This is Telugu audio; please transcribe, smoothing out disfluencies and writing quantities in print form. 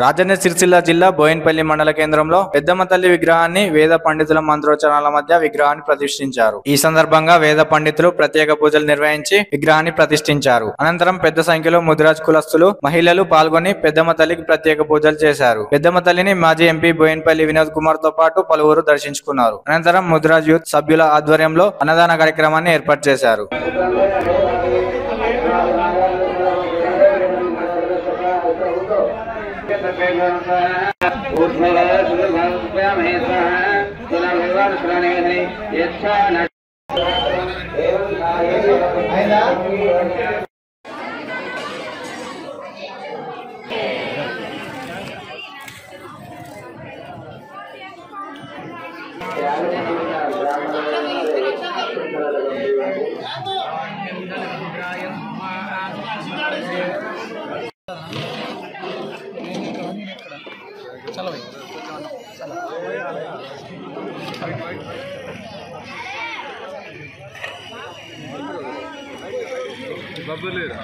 రాజన్న సిరిసిల్ల జిల్లా బోయినపల్లి మండల కేంద్రంలో పెద్దమ్మ తల్లి విగ్రహాన్ని వేద పండితుల మంత్రోచ్చారణల మధ్య విగ్రహాన్ని ప్రతిష్ఠించారు. ఈ సందర్భంగా వేద పండితులు ప్రత్యేక పూజలు నిర్వహించి విగ్రహాన్ని ప్రతిష్ఠించారు. అనంతరం పెద్ద సంఖ్యలో ముదిరాజ్ కులస్తులు, మహిళలు పాల్గొని పెద్దమ్మ తల్లికి ప్రత్యేక పూజలు చేశారు. పెద్దమ్మ తల్లిని మాజీ ఎంపీ బోయినపల్లి వినోద్ కుమార్ తో పాటు పలువురు దర్శించుకున్నారు. అనంతరం ముదిరాజ్ యూత్ సభ్యుల ఆధ్వర్యంలో అన్నదాన కార్యక్రమాన్ని ఏర్పాటు చేశారు. బాబు లేరా?